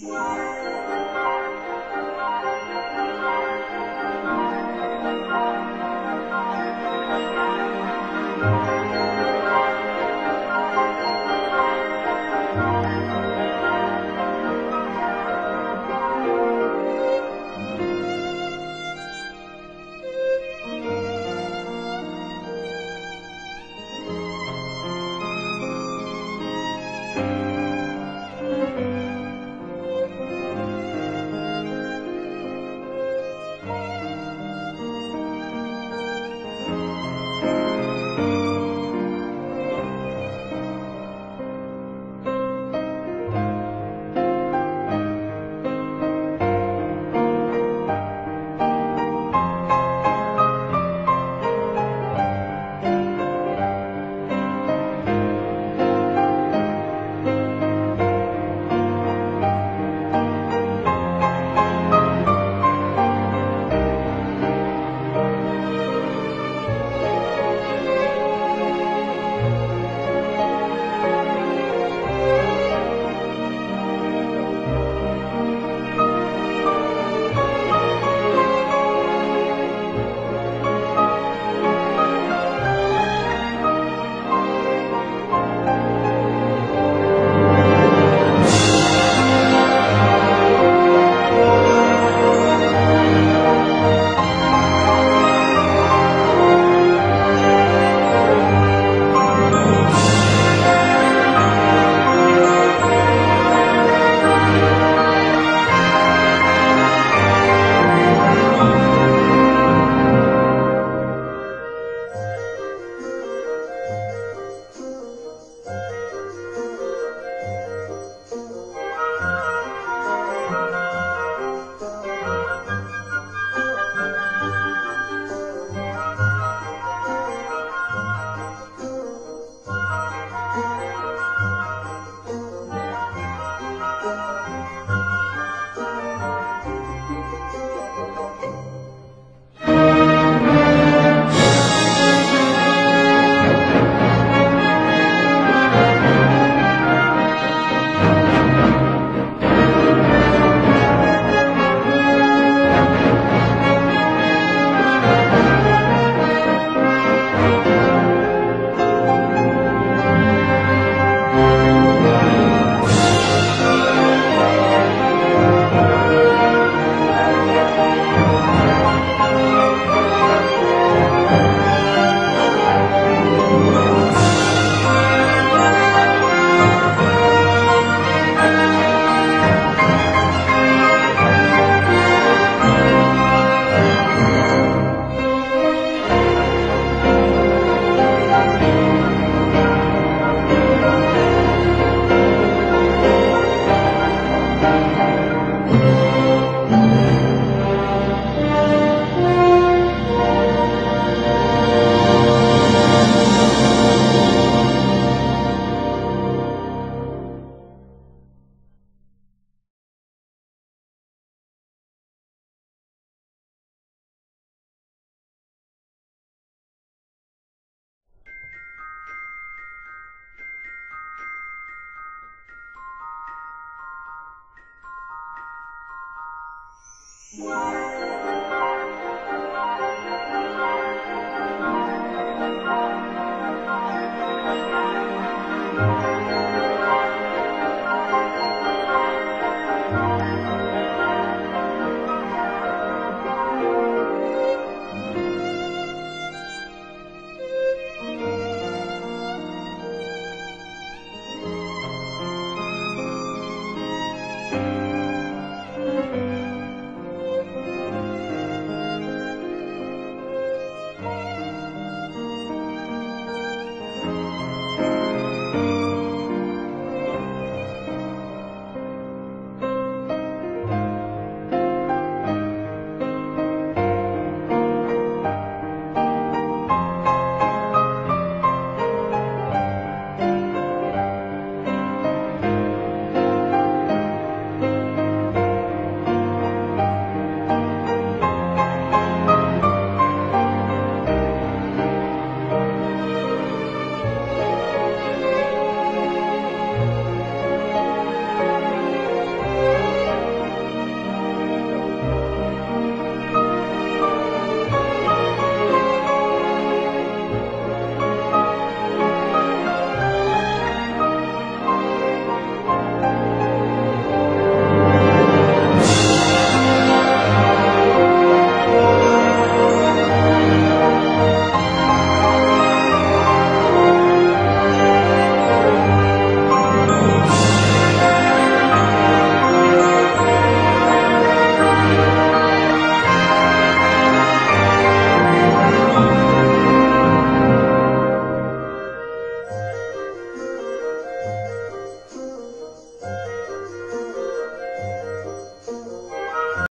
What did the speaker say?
Yeah.